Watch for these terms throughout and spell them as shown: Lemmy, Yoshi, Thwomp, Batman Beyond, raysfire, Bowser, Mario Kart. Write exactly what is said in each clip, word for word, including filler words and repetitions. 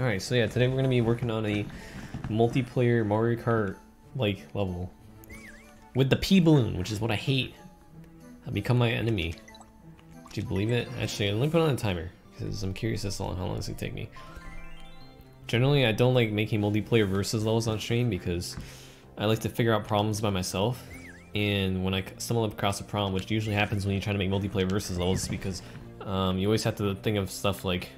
Alright, so yeah, today we're going to be working on a multiplayer Mario Kart-like level. With the P-Balloon, which is what I hate. I've become my enemy. Do you believe it? Actually, let me put on a timer, because I'm curious as to how long it's going to take me. Generally, I don't like making multiplayer versus levels on stream, because I like to figure out problems by myself. And when I stumble across a problem, which usually happens when you try to make multiplayer versus levels, because um, you always have to think of stuff like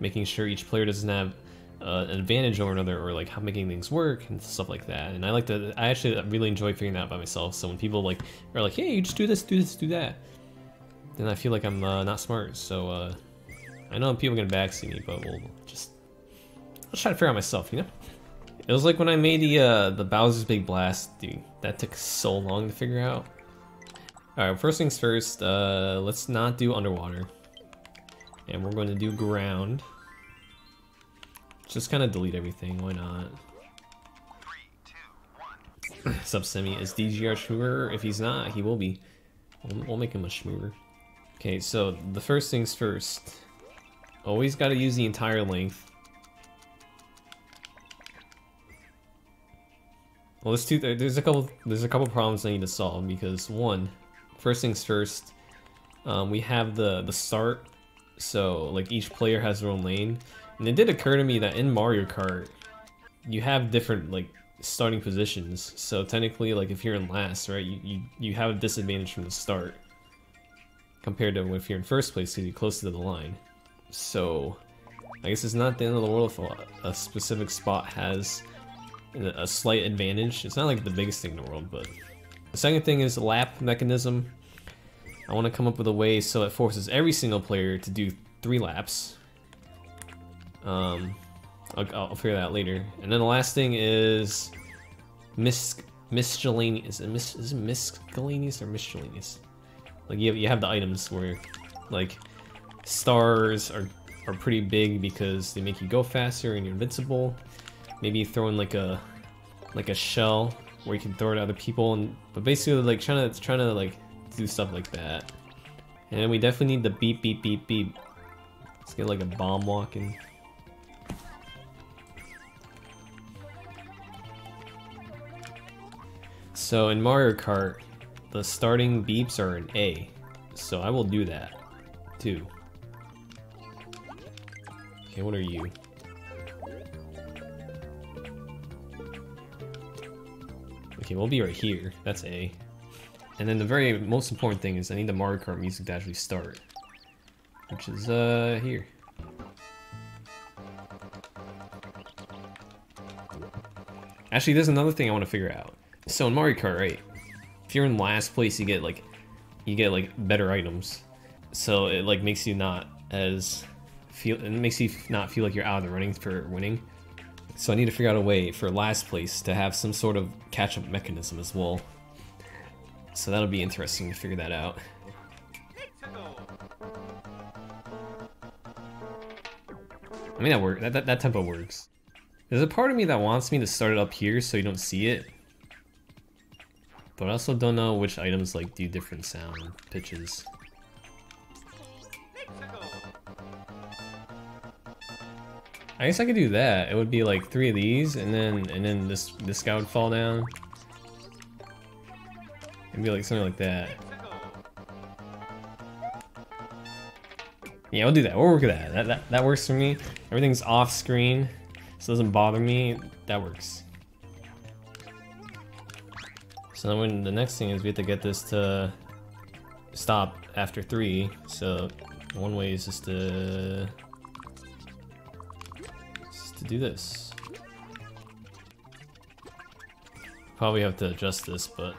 making sure each player doesn't have uh, an advantage over another, or like how making things work and stuff like that. And I like to, I actually really enjoy figuring that out by myself. So when people like are like, "Hey, you just do this, do this, do that," then I feel like I'm uh, not smart. So uh, I know people are gonna backseat me, but we'll just I'll try to figure out myself, you know. It was like when I made the uh, the Bowser's Big Blast, dude. That took so long to figure out. All right, first things first. Uh, let's not do underwater, and we're going to do ground. Just kind of delete everything. Why not? Sub Semi is D G R Schmoover. If he's not, he will be. We'll, we'll make him a Schmoover. Okay, so the first things first. Always got to use the entire length. Well, there's two. There's a couple. There's a couple problems I need to solve because one, first things first, um, we have the the start, so like each player has their own lane, and it did occur to me that in Mario Kart, you have different like starting positions. So technically, like if you're in last, right, you you, you have a disadvantage from the start compared to if you're in first place because you're closer to the line. So I guess it's not the end of the world if a, a specific spot has a slight advantage. It's not like the biggest thing in the world, but the second thing is lap mechanism. I want to come up with a way so it forces every single player to do three laps. Um, I'll, I'll figure that out later. And then the last thing is mis miscellaneous. Mis is it miscellaneous or miscellaneous? Like you have, you have the items where like stars are are pretty big because they make you go faster and you're invincible. Maybe throw in like a like a shell where you can throw it at other people, and but basically like trying to trying to like do stuff like that. And we definitely need the beep beep beep beep. Let's get like a bomb walking. So in Mario Kart, the starting beeps are an A. So I will do that too. Okay, what are you? Okay, we'll be right here. That's A. And then the very most important thing is I need the Mario Kart music to actually start. Which is, uh, here. Actually, there's another thing I want to figure out. So in Mario Kart, right? If you're in last place, you get, like, you get, like, better items. So it, like, makes you not as... feel. It makes you not feel like you're out of the running for winning. So I need to figure out a way for last place to have some sort of catch-up mechanism as well. So that'll be interesting to figure that out. I mean, that work. That, that that tempo works. There's a part of me that wants me to start it up here so you don't see it, but I also don't know which items like do different sound pitches. I guess I could do that. It would be like three of these, and then and then this this guy would fall down. It'd be like something like that. Yeah, we'll do that. We'll work with that. That that that works for me. Everything's off screen, so it doesn't bother me. That works. So then when the next thing is we have to get this to stop after three. So one way is just to. To do this. Probably have to adjust this, but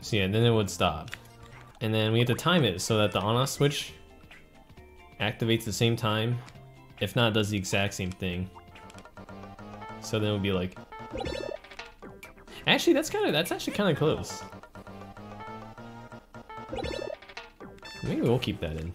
so yeah, then it would stop. And then we have to time it so that the on-off switch activates the same time. If not, it does the exact same thing. So then it would be like actually that's kinda that's actually kinda close. Maybe we'll keep that in.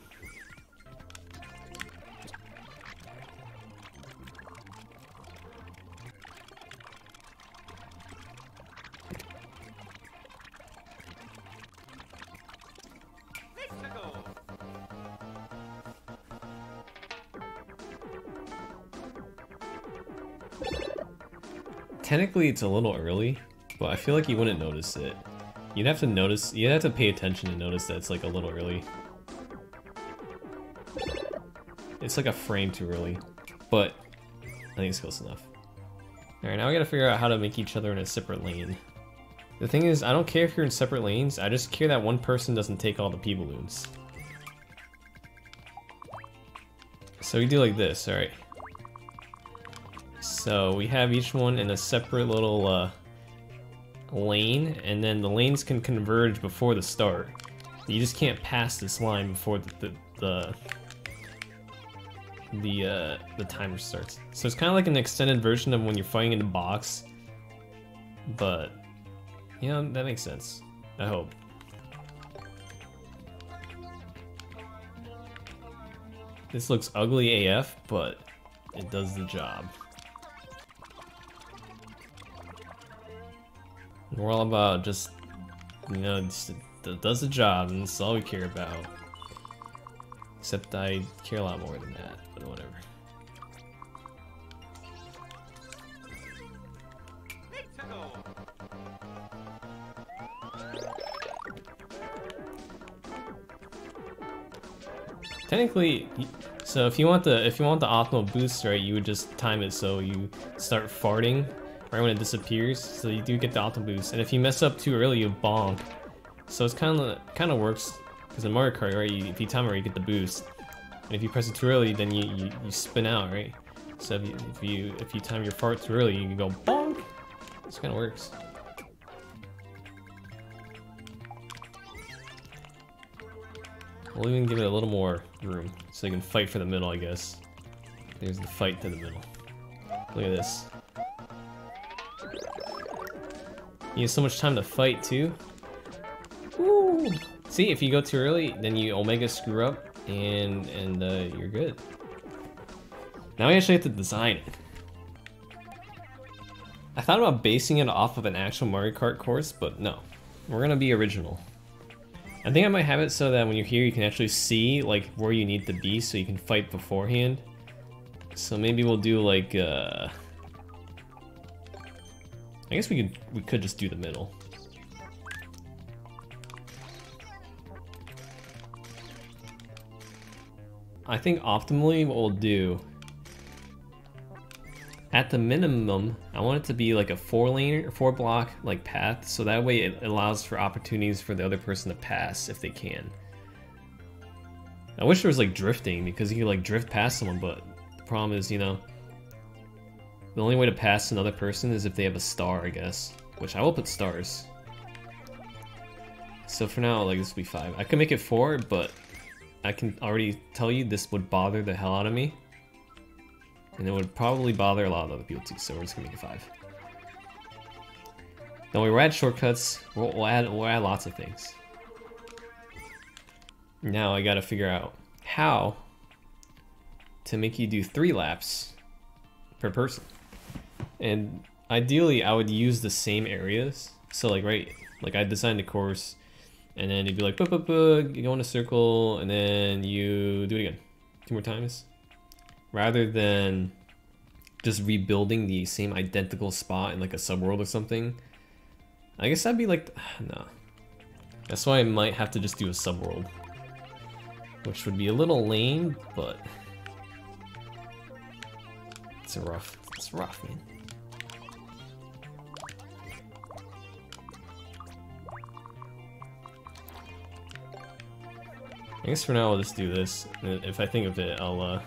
technically it's a little early, but I feel like you wouldn't notice it. You'd have to notice, you'd have to pay attention to notice that it's like a little early. It's like a frame too early, but I think it's close enough. Alright, now we gotta figure out how to make each other in a separate lane. The thing is, I don't care if you're in separate lanes, I just care that one person doesn't take all the pea balloons. So we do like this, alright. So we have each one in a separate little uh, lane, and then the lanes can converge before the start. You just can't pass this line before the the the, the, uh, the timer starts. So it's kind of like an extended version of when you're fighting in the box, but you know, that makes sense, I hope. This looks ugly A F, but it does the job. We're all about just, you know, just, it does the job, and that's all we care about. Except I care a lot more than that, but whatever. Technically, so if you want the if you want the optimal boost, right, you would just time it so you start farting right when it disappears, so you do get the optimal boost. And if you mess up too early, you bonk. So it's kind of kind of works because in Mario Kart, right, you, if you time it, right, you get the boost, and if you press it too early, then you you, you spin out, right? So if you, if you if you time your fart too early, you can go bonk. This kind of works. We'll even give it a little more room, so you can fight for the middle, I guess. There's the fight to the middle. Look at this. You have so much time to fight, too. Woo! See, if you go too early, then you Omega screw up, and and uh, you're good. Now we actually have to design it. I thought about basing it off of an actual Mario Kart course, but no. We're gonna be original. I think I might have it so that when you're here you can actually see like where you need to be so you can fight beforehand. So maybe we'll do like uh I guess we could we could just do the middle. I think optimally what we'll do at the minimum, I want it to be like a four lane or four block like path, so that way it allows for opportunities for the other person to pass if they can. I wish there was like drifting, because you could like drift past someone, but the problem is, you know, the only way to pass another person is if they have a star, I guess, which I will put stars. So for now, like, this will be five. I could make it four, but I can already tell you this would bother the hell out of me. And it would probably bother a lot of other people too, so we're just gonna make it five. Now we add shortcuts. We'll, we'll add we'll add lots of things. Now I gotta figure out how to make you do three laps per person. And ideally, I would use the same areas. So like right, like I designed a course, and then you'd be like, buh, buh, buh, you go in a circle, and then you do it again, two more times. Rather than just rebuilding the same identical spot in like a subworld or something. I guess that'd be like, nah. That's why I might have to just do a subworld. Which would be a little lame, but it's rough, it's rough, man. I guess for now I'll just do this. If I think of it, I'll uh,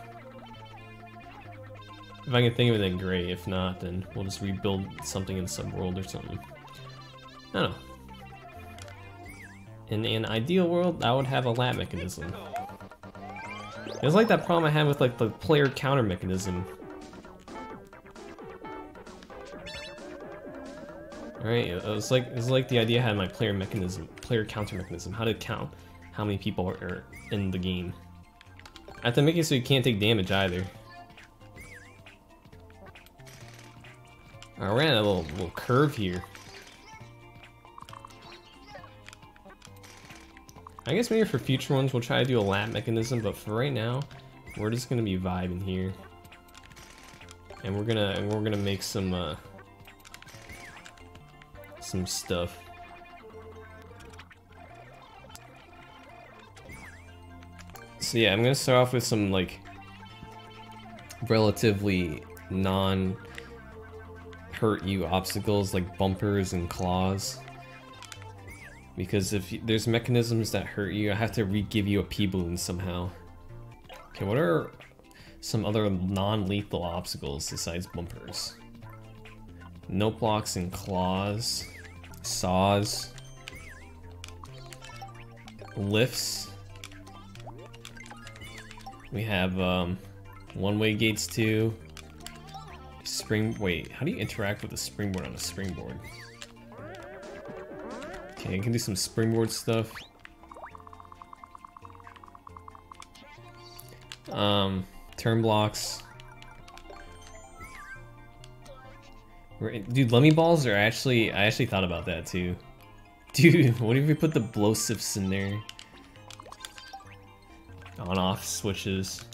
if I can think of it, then great. If not, then we'll just rebuild something in Subworld or something. I don't know. In an ideal world, I would have a lap mechanism. It was like that problem I had with like the player counter mechanism. Alright, it was like it was like the idea I had my player mechanism, player counter mechanism, how to count how many people are in the game. I have to make it so you can't take damage either. I ran a little, little curve here. I guess maybe for future ones we'll try to do a lap mechanism, but for right now, we're just gonna be vibing here, and we're gonna and we're gonna make some uh, some stuff. So yeah, I'm gonna start off with some like relatively non hurt you obstacles like bumpers and claws, because if you, there's mechanisms that hurt you, I have to re-give you a P-Balloon somehow. Okay, what are some other non-lethal obstacles besides bumpers? Note blocks and claws, saws, lifts. We have um, one-way gates too. Spring. Wait, how do you interact with a springboard on a springboard? Okay, I can do some springboard stuff. Um, turn blocks. Dude, Lemmy Balls are actually, I actually thought about that too. Dude, what if we put the Blowsips in there? On-off switches.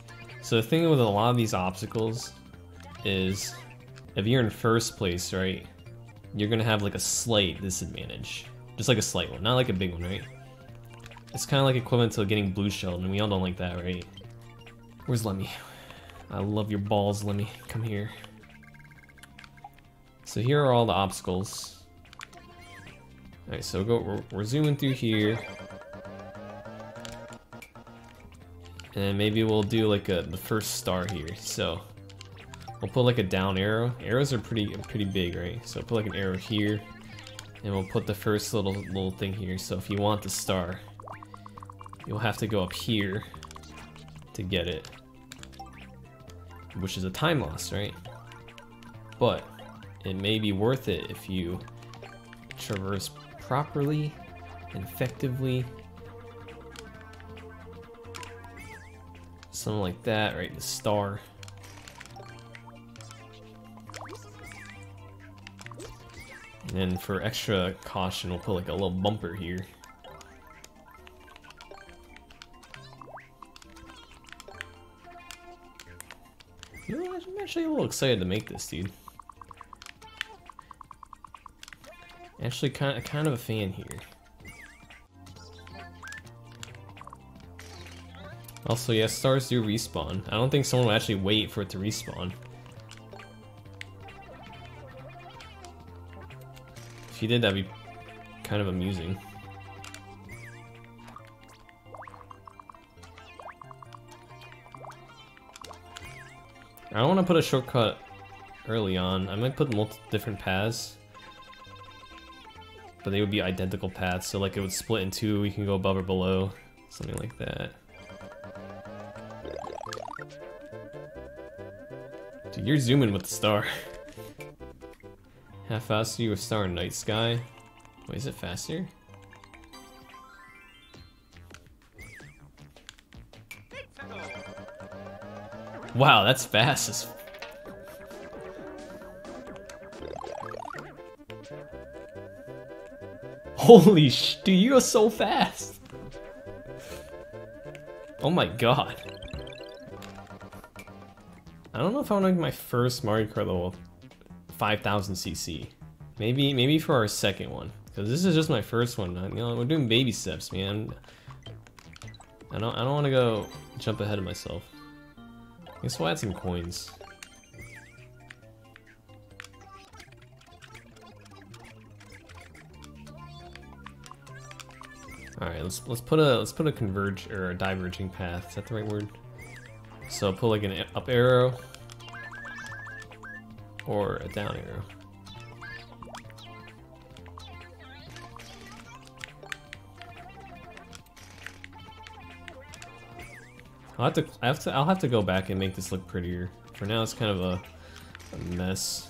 So the thing with a lot of these obstacles is, if you're in first place, right, you're gonna have like a slight disadvantage. Just like a slight one, not like a big one, right? It's kind of like equivalent to getting blue shelled, and we all don't like that, right? Where's Lemmy? I love your balls, Lemmy. Come here. So here are all the obstacles. Alright, so go. We're, we're zooming through here. And maybe we'll do like a, the first star here. So we'll put like a down arrow. Arrows are pretty pretty big, right? So put like an arrow here. And we'll put the first little little thing here. So if you want the star, you'll have to go up here to get it, which is a time loss, right? But it may be worth it if you traverse properly and effectively. Something like that, right? The star. And for extra caution, we'll put like a little bumper here. You know, I'm actually a little excited to make this, dude. Actually, kind of, kind of a fan here. Also, yes, yeah, stars do respawn. I don't think someone will actually wait for it to respawn. If you did, that'd be kind of amusing. I don't want to put a shortcut early on. I might put multiple different paths, but they would be identical paths. So like it would split in two. We can go above or below, something like that. Dude, you're zooming with the star. How fast are you with star in night sky? Wait, is it faster? Wow, that's fast as f- Holy sh- dude, you are so fast! Oh my god. I don't know if I want to make my first Mario Kart level five thousand C C. Maybe maybe for our second one, because this is just my first one. You know, we're doing baby steps, man. I don't I don't want to go jump ahead of myself. I guess we'll add some coins. All right, let's let's put a let's put a converge or a diverging path. Is that the right word? So put like an up arrow or a down arrow. I'll have to, I have to, I'll have to go back and make this look prettier. For now, it's kind of a, a mess.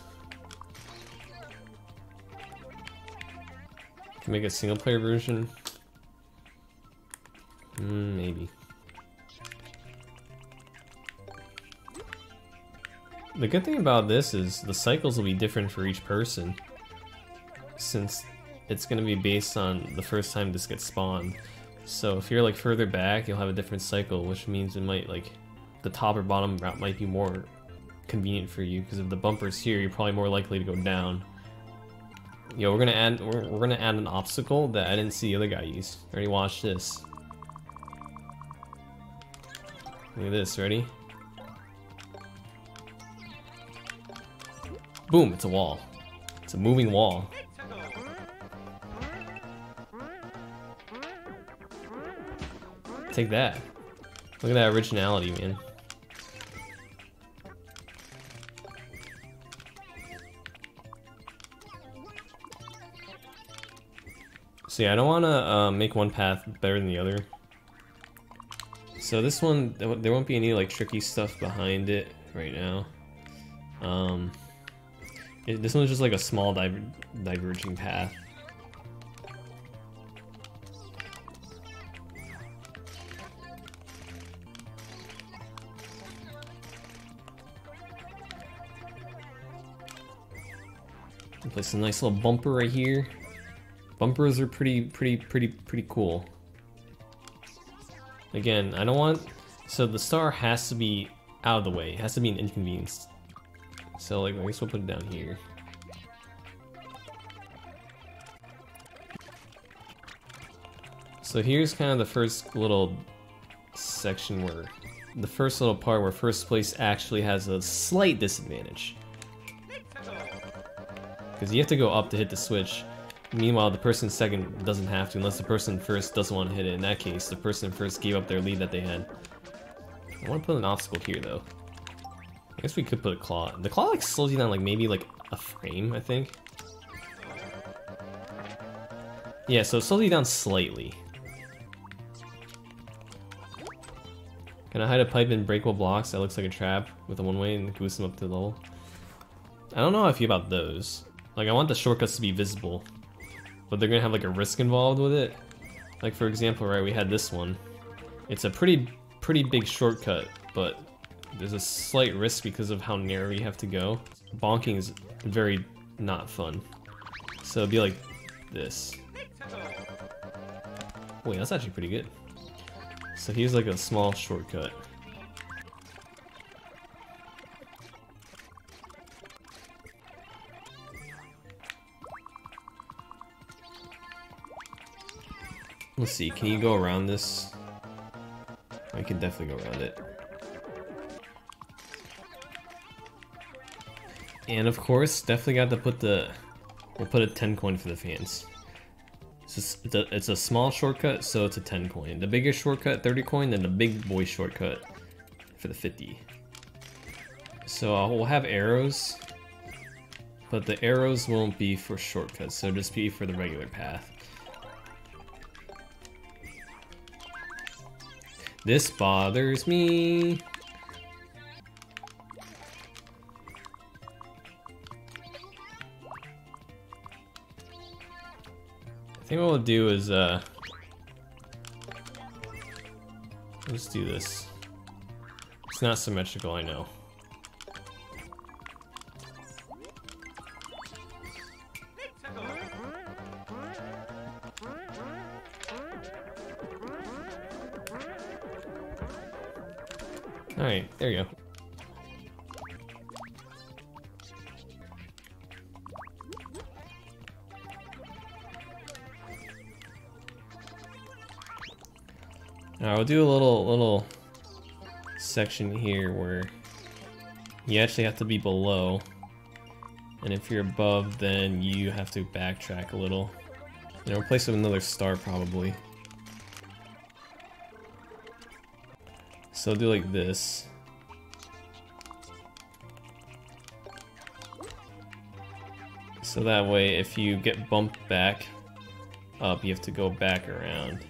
Can make a single player version. Mm, maybe. The good thing about this is the cycles will be different for each person, since it's going to be based on the first time this gets spawned. So if you're like further back, you'll have a different cycle, which means it might like the top or bottom route might be more convenient for you, because if the bumper's here, you're probably more likely to go down. Yo, we're gonna add we're, we're gonna add an obstacle that I didn't see the other guy use. Ready? Watch this. Look at this. Ready? Boom! It's a wall. It's a moving wall. Take that. Look at that originality, man. See, I don't want to uh, make one path better than the other. So this one, there won't be any like tricky stuff behind it right now. Um, it, this one's just like a small diver diverging path. Place a nice little bumper right here. Bumpers are pretty, pretty, pretty, pretty cool. Again, I don't want... So the star has to be out of the way. It has to be an inconvenience. So, like, I guess we'll put it down here. So here's kind of the first little section where... The first little part where first place actually has a slight disadvantage. Because you have to go up to hit the switch. Meanwhile, the person second doesn't have to, unless the person first doesn't want to hit it. In that case, the person first gave up their lead that they had. I want to put an obstacle here, though. I guess we could put a claw. The claw like slows you down, like maybe like a frame, I think. Yeah, so it slows you down slightly. Can I hide a pipe in breakable blocks? That looks like a trap with a one-way and goose them up to the level. I don't know how I feel about those. Like, I want the shortcuts to be visible, but they're gonna have like a risk involved with it. Like, for example, right, we had this one. It's a pretty, pretty big shortcut, but there's a slight risk because of how narrow you have to go. Bonking is very not fun. So it'd be like this. Wait, that's actually pretty good. So here's like a small shortcut. Let's see, can you go around this? I can definitely go around it. And of course, definitely got to put the... We'll put a ten coin for the fans. It's a, it's a, it's a small shortcut, so it's a ten coin. The biggest shortcut, thirty coin, then the big boy shortcut for the fifty. So uh, we'll have arrows, but the arrows won't be for shortcuts, so just be for the regular path. This bothers me. I think what we'll do is, uh, let's do this. It's not symmetrical, I know. Alright, there you go. Alright, we'll do a little little section here where you actually have to be below, and if you're above then you have to backtrack a little. And replace it with another star probably. So I'll do like this. So that way if you get bumped back up, you have to go back around.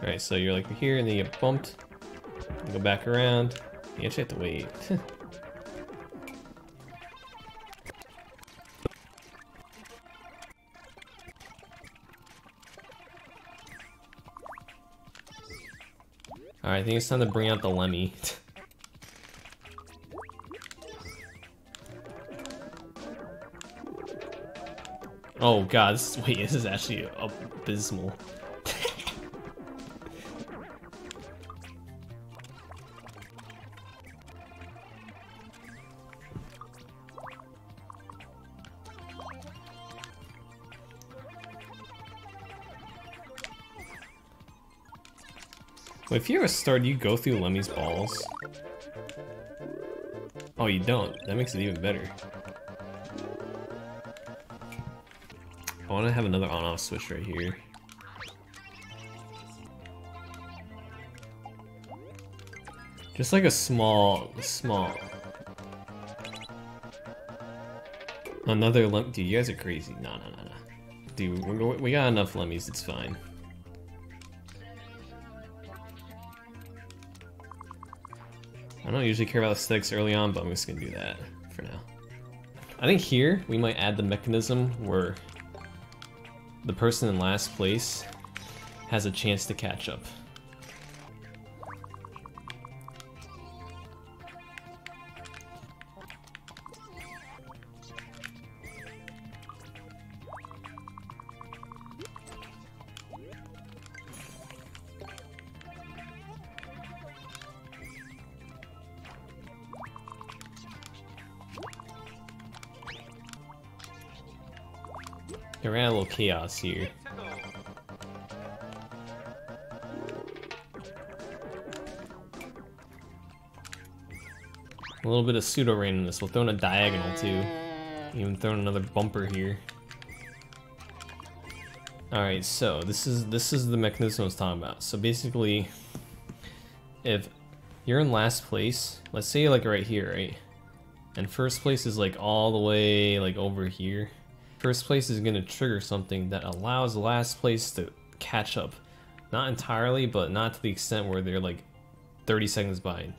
Alright, so you're like here and then you get bumped. You go back around. You actually have to wait. Alright, I think it's time to bring out the Lemmy. Oh god, this is, wait, this is actually abysmal. Wait, if you're a star, do you go through Lemmy's balls? Oh, you don't. That makes it even better. I want to have another on-off switch right here. Just like a small, small. Another Lem- dude, you guys are crazy. No, no, no, no. Dude, we're, we got enough Lemmies, it's fine. I don't usually care about aesthetics early on, but I'm just gonna do that for now. I think here, we might add the mechanism where the person in last place has a chance to catch up. I ran a little chaos here. A little bit of pseudo-randomness. We'll throw in a diagonal too. Even throw in another bumper here. Alright, so this is this is the mechanism I was talking about. So basically, if you're in last place, let's say you're like right here, right? And first place is like all the way like over here. First place is going to trigger something that allows last place to catch up. Not entirely, but not to the extent where they're like thirty seconds behind.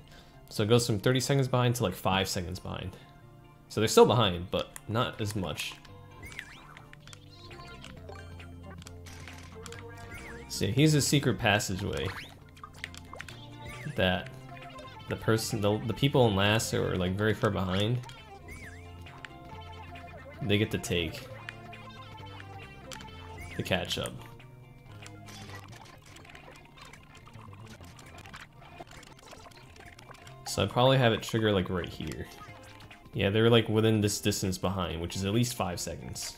So it goes from thirty seconds behind to like five seconds behind. So they're still behind, but not as much. See, here's a secret passageway that the person, the, the people in last are like very far behind. They get to take the catch up. So I'd probably have it trigger like right here. Yeah, they're like within this distance behind, which is at least five seconds.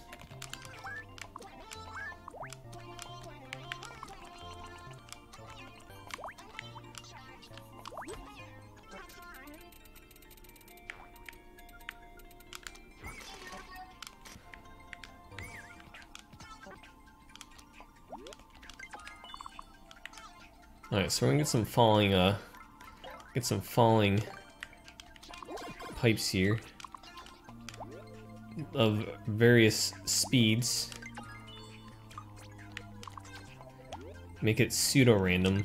Alright, so we're gonna get some falling, uh, get some falling pipes here of various speeds. Make it pseudo-random.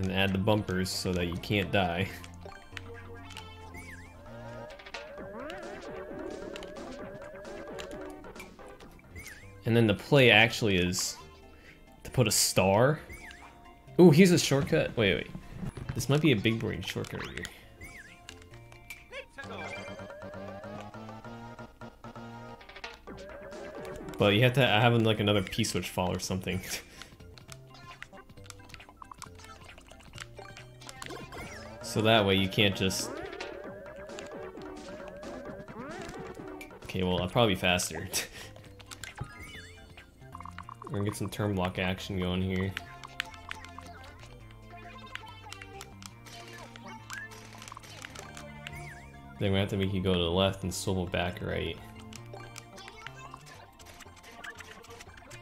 And add the bumpers so that you can't die. And then the play actually is to put a star. Ooh, here's a shortcut. Wait, wait. This might be a big brain shortcut right here. But you have to have like another P-switch fall or something. So that way you can't just... Okay, well, I'll probably be faster. We're gonna get some turn block action going here. Then we have to make you go to the left and swivel back right.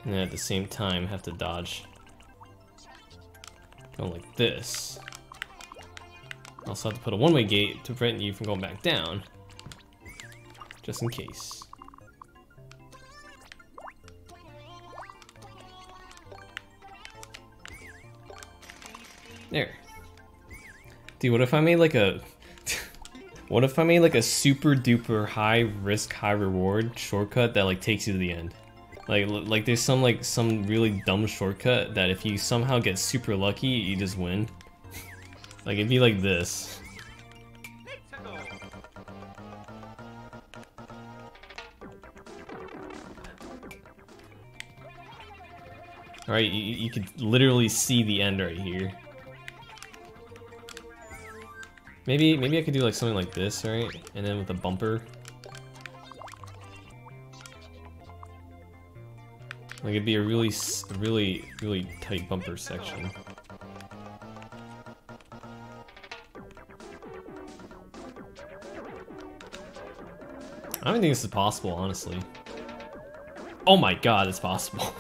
And then at the same time have to dodge. Going like this. Also have to put a one-way gate to prevent you from going back down. Just in case. There. Dude, what if I made like a... what if I made like a super duper high risk, high reward shortcut that like takes you to the end? Like, like there's some like some really dumb shortcut that if you somehow get super lucky, you just win. Like it'd be like this. Alright, you, you could literally see the end right here. Maybe, maybe I could do like something like this, right? And then with a bumper. Like, it'd be a really, really, really tight bumper section. I don't think this is possible, honestly. Oh my god, it's possible.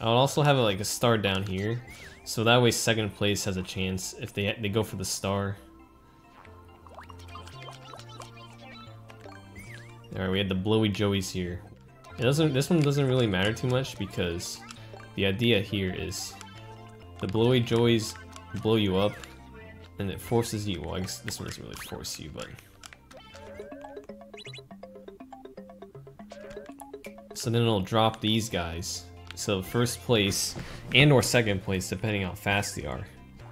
I would also have like a star down here, so that way second place has a chance if they they go for the star. All right, we had the Blowy Joeys here. It doesn't. This one doesn't really matter too much because the idea here is the Blowy Joeys blow you up, and it forces you. Well, I guess this one doesn't really force you, but. So then it'll drop these guys. So first place and or second place, depending on how fast they are,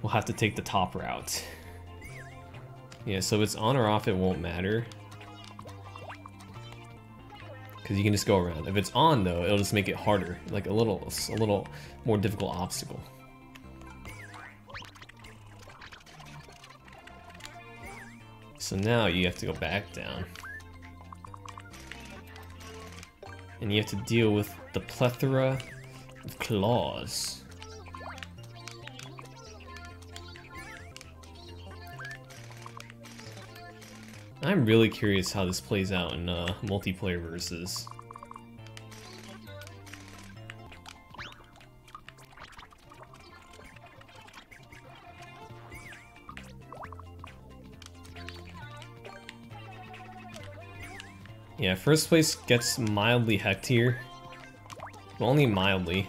will have to take the top route. Yeah, so if it's on or off, it won't matter. Because you can just go around. If it's on though, it'll just make it harder. Like a little, a little more difficult obstacle. So now you have to go back down. And you have to deal with the plethora of claws. I'm really curious how this plays out in uh, multiplayer versus. Yeah, first place gets mildly hecked here. Well, only mildly.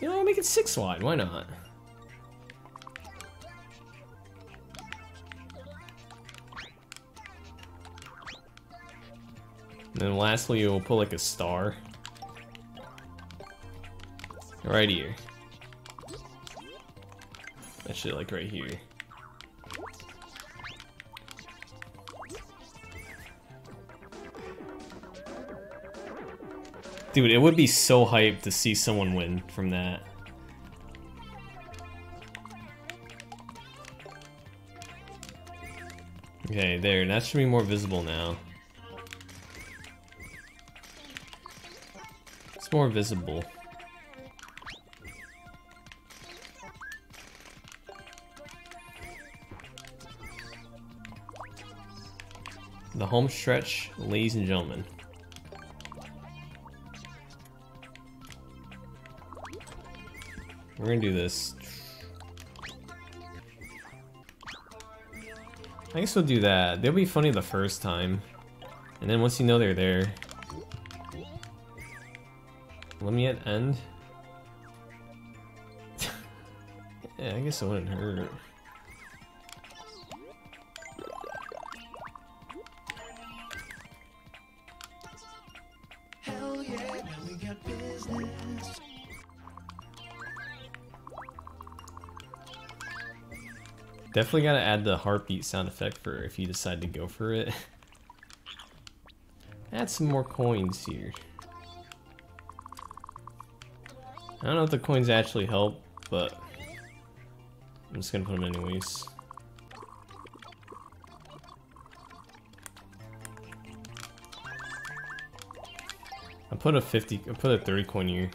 You know, make it six wide, why not? And then lastly, it will put like a star. Right here. Actually, like right here. Dude, it would be so hype to see someone win from that. Okay, there, that should be more visible now. It's more visible. The home stretch, ladies and gentlemen. We're gonna do this. I guess we'll do that. They'll be funny the first time. And then once you know they're there. Let me at end. Yeah, I guess it wouldn't hurt. Definitely gotta add the heartbeat sound effect for if you decide to go for it. Add some more coins here. I don't know if the coins actually help, but I'm just gonna put them anyways. I put a fifty, I put a thirty coin here.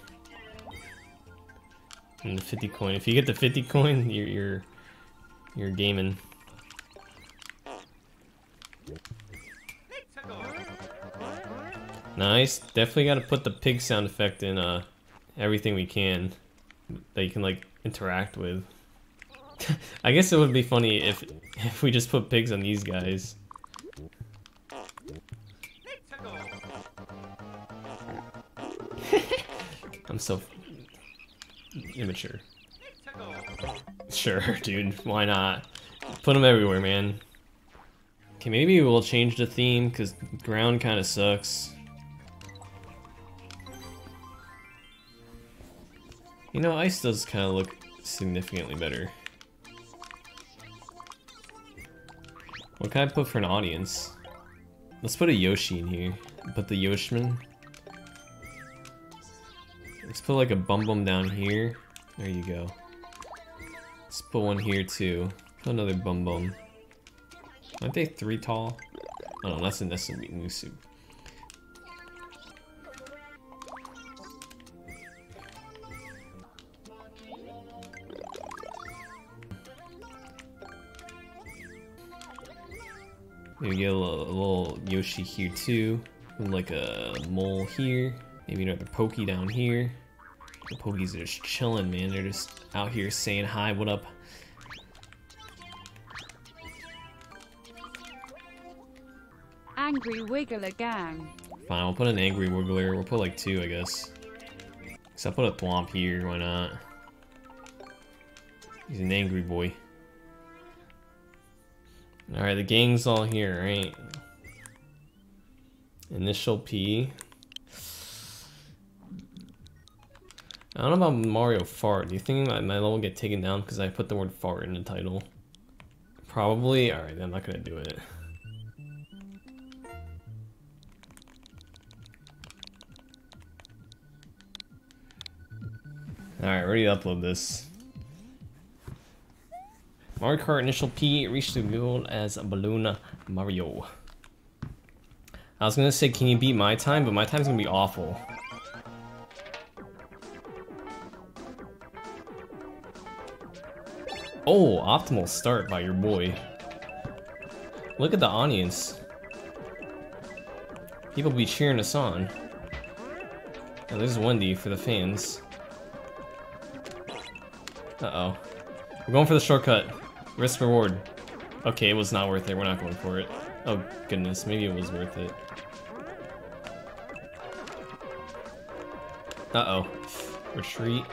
And the fifty coin. If you get the fifty coin, you're you're You're gaming. Nice. Definitely got to put the pig sound effect in uh, everything we can that you can like interact with. I guess it would be funny if if we just put pigs on these guys. I'm so immature. Sure, dude, why not? Put them everywhere, man. Okay, maybe we'll change the theme, because ground kind of sucks. You know, ice does kind of look significantly better. What can I put for an audience? Let's put a Yoshi in here. Put the Yoshman. Let's put like a Bum Bum down here. There you go. Let's put one here too. Put another Bum Bum. Aren't they three tall? Oh no, that's an S M B soup. Maybe get a little, a little Yoshi here too. And like a mole here. Maybe another Pokey down here. The Pokeys are just chilling, man. They're just out here saying hi, what up? Angry Wiggler gang. Fine, we'll put an Angry Wiggler. We'll put like two, I guess. So I'll put a Thwomp here, why not? He's an angry boy. Alright, the gang's all here, right? Initial P. I don't know about Mario Fart. Do you think my, my level get taken down because I put the word fart in the title? Probably. Alright, then I'm not gonna do it. Alright, ready to upload this. Mario Kart Initial P reached the goal as a Balloon Mario. I was gonna say, can you beat my time? But my time's gonna be awful. Oh, optimal start by your boy. Look at the audience. People be cheering us on. Oh, there's Wendy for the fans. Uh-oh. We're going for the shortcut. Risk reward. Okay, it was not worth it. We're not going for it. Oh, goodness. Maybe it was worth it. Uh-oh. Retreat.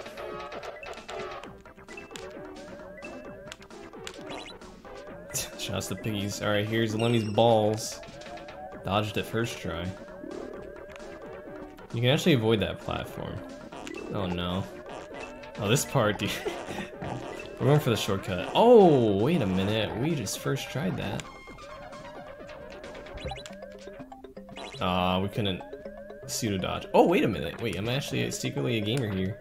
Shots to piggies. Alright, here's Lemmy's balls. Dodged it first try. You can actually avoid that platform. Oh, no. Oh, this part, dude. We're going for the shortcut. Oh, wait a minute. We just first tried that. Ah, uh, we couldn't pseudo dodge. Oh, wait a minute. Wait, I'm actually secretly a gamer here.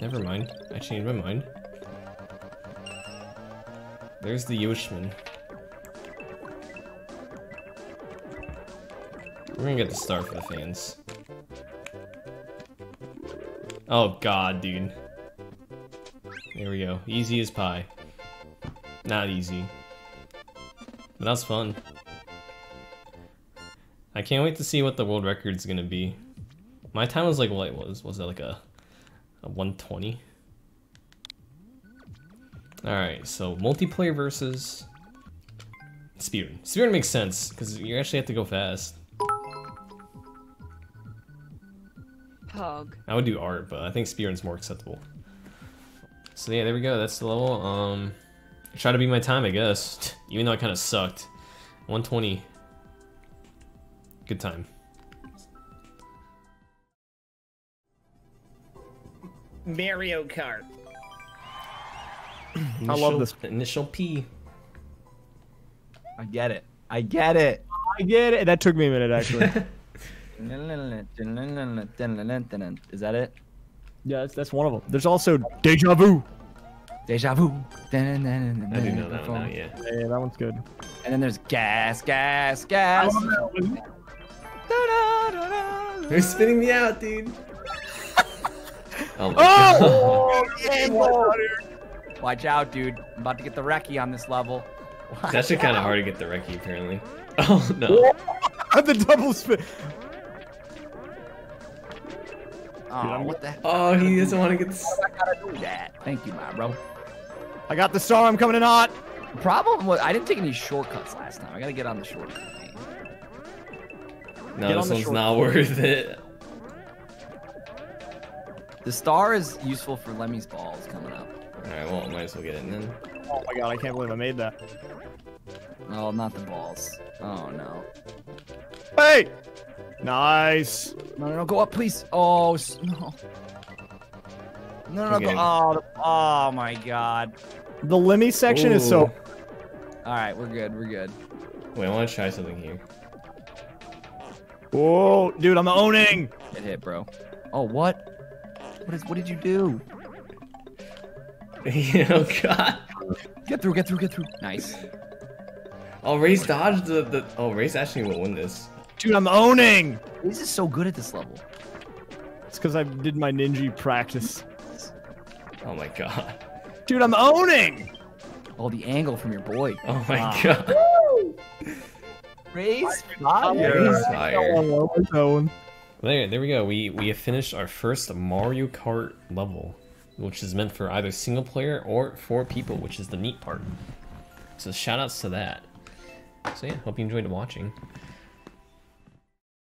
Never mind. I changed my mind. There's the Yoshman. We're gonna get the star for the fans. Oh god, dude. There we go. Easy as pie. Not easy. But that's fun. I can't wait to see what the world record's gonna be. My time was like, what it was? Was it like a, a one twenty? Alright, so multiplayer versus speedrun. Speedrun makes sense, because you actually have to go fast. Pog. I would do art, but I think speedrun's more acceptable. So yeah, there we go, that's the level. Um, try to beat my time, I guess. Even though I kind of sucked. one twenty. Good time. Mario Kart. Initial, I love this. Initial P. I get it. I get it. I get it. That took me a minute, actually. Is that it? Yeah, that's, that's one of them. There's also Deja Vu. Deja Vu. I do know that one, yeah. Yeah, that one's good. And then there's Gas, Gas, Gas. They're spinning me out, dude. Oh, my God. Oh, yeah, water. Watch out, dude. I'm about to get the recce on this level. Watch That's actually kind of hard to get the recce, apparently. Oh, no. The double spin. Oh, what the heck? Oh, he doesn't want to get the... I gotta do that. Thank you, my bro. I got the star. I'm coming in hot. The problem was I didn't take any shortcuts last time. I gotta get on the shortcut. No, this one's not worth it. The star is useful for Lemmy's balls coming up. Alright, well, I might as well get it then. Oh my god, I can't believe I made that. Oh, not the balls. Oh no. Hey! Nice! No, no, no, go up, please. Oh, no. No, no, no. Oh, oh my God. The Lemmy section Ooh. is so. All right, we're good. We're good. Wait, I want to try something here. Whoa, dude, I'm owning. Get hit, bro. Oh, what? What is? What did you do? Oh God. Get through. Get through. Get through. Nice. Oh, Race dodged the, the. Oh, Race actually will win this. Dude, I'm owning. This is so good at this level. It's because I did my ninja practice. Oh my God. Dude, I'm owning. Oh, the angle from your boy. Oh my wow. God. Raysfire. There, there we go. We we have finished our first Mario Kart level, which is meant for either single player or four people, which is the neat part. So shout outs to that. So yeah, hope you enjoyed watching.